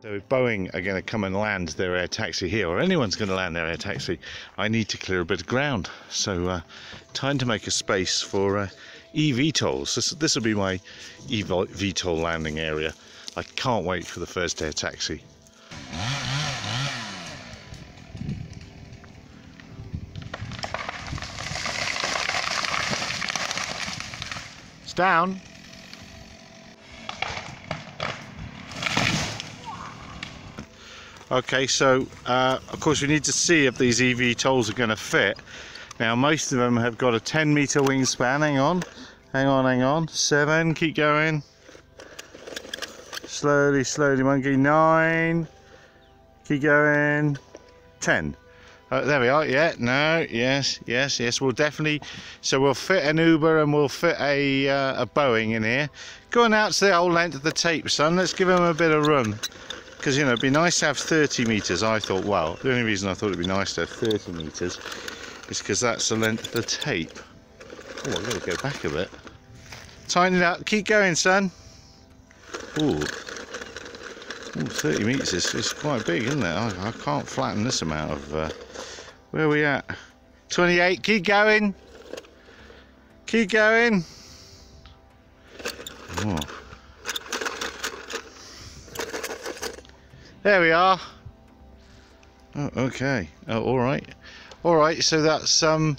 So if Boeing are going to come and land their air taxi here, or anyone's going to land their air taxi, I need to clear a bit of ground. So time to make a space for eVTOLs. This will be my eVTOL landing area. I can't wait for the first air taxi. It's down. Okay, so of course we need to see if these eVTOLs are going to fit. Now most of them have got a 10-meter wingspan. Hang on. 7, keep going. Slowly monkey. 9, keep going. 10. There we are. Yeah, no, yes. We'll definitely. So we'll fit an Uber and we'll fit a Boeing in here. Go on out to the whole length of the tape, son. Let's give them a bit of room. Because, you know, it'd be nice to have 30 metres, I thought. Well, the only reason I thought it'd be nice to have 30 metres is because that's the length of the tape. Oh, I've got to go back a bit. Tighten it up. Keep going, son. Ooh. 30 metres is quite big, isn't it? I can't flatten this amount of... where are we at? 28. Keep going. Keep going. Oh. There we are. Oh, okay. Oh, all right. So that's 10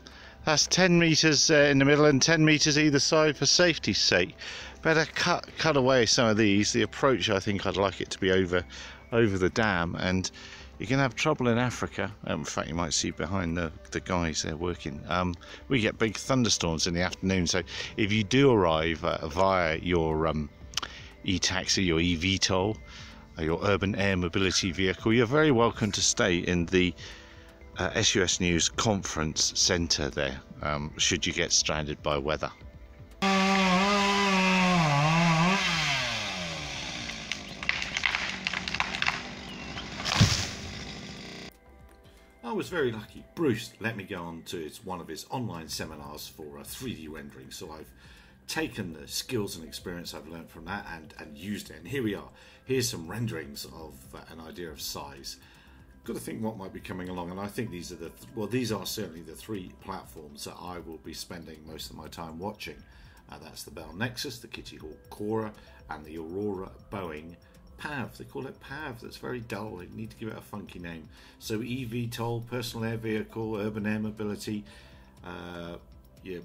meters in the middle and 10 meters either side for safety's sake. Better cut away some of these. The approach, I think, I'd like it to be over the dam, and you can have trouble in Africa. In fact, you might see behind the guys there working. We get big thunderstorms in the afternoon, so if you do arrive via your e-taxi, your eVTOL, your urban air mobility vehicle, you're very welcome to stay in the SUS News conference centre there, should you get stranded by weather. I was very lucky. Bruce let me go on to one of his online seminars for 3D rendering, so I've taken the skills and experience I've learned from that and used it, and here we are. Here's some renderings of an idea of size. Got to think what might be coming along, and I think these are the well, these are certainly the three platforms that I will be spending most of my time watching. That's the Bell Nexus, the Kitty Hawk Cora, and the Aurora Boeing PAV. They call it PAV. That's very dull. They need to give it a funky name. So eVTOL, personal air vehicle, urban air mobility, yeah.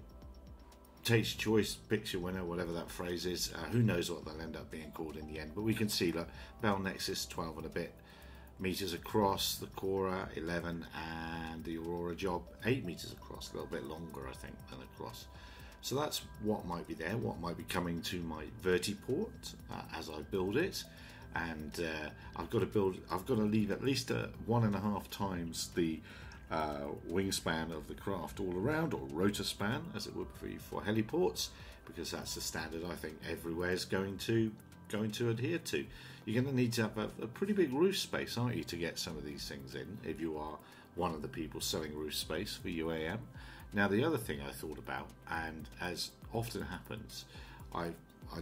Taste, choice, picture winner, whatever that phrase is. Who knows what they'll end up being called in the end, but we can see that Bell Nexus 12 and a bit meters across, the Cora 11, and the Aurora job 8 meters across, a little bit longer I think than across. So that's what might be there, what might be coming to my vertiport as I build it, and I've got to leave at least 1.5 times the wingspan of the craft all around, or rotor span as it would be for heliports, because that's the standard I think everywhere is going to adhere to. You're going to need to have a pretty big roof space, aren't you, to get some of these things in if you are one of the people selling roof space for UAM. Now the other thing I thought about, and as often happens, I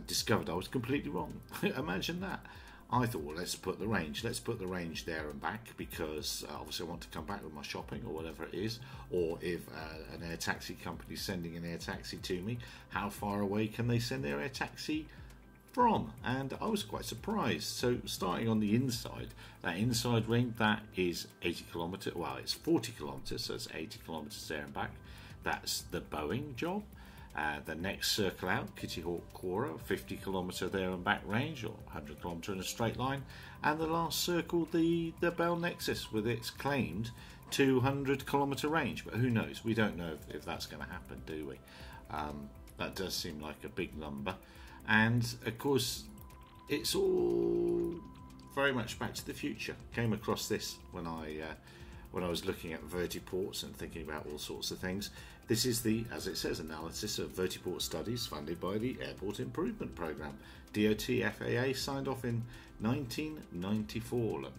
discovered I was completely wrong. Imagine that. I thought, well, let's put the range there and back, because obviously I want to come back with my shopping or whatever it is, or if an air taxi company is sending an air taxi to me, how far away can they send their air taxi from? And I was quite surprised. So starting on the inside, that inside wing, that is 80 kilometres, well, it's 40 kilometres, so it's 80 kilometres there and back. That's the Boeing job. The next circle out, Kitty Hawk Cora, 50 kilometre there and back range, or 100 kilometre in a straight line. And the last circle, the Bell Nexus, with its claimed 200 kilometre range. But who knows? We don't know if that's going to happen, do we? That does seem like a big number. And of course, it's all very much Back to the Future. Came across this when I was looking at vertiports and thinking about all sorts of things. This is the, as it says, analysis of vertiport studies funded by the Airport Improvement Program. DOT FAA signed off in 1994, look.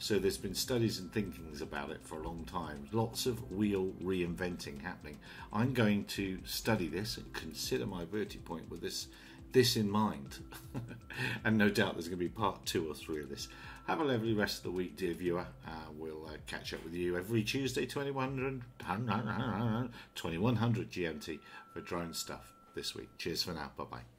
So there's been studies and thinkings about it for a long time. Lots of wheel reinventing happening. I'm going to study this and consider my vertipoint with this in mind. And no doubt there's going to be part 2 or 3 of this. Have a lovely rest of the week, dear viewer. We'll catch up with you every Tuesday, 2100 GMT for drone stuff this week. Cheers for now. Bye-bye.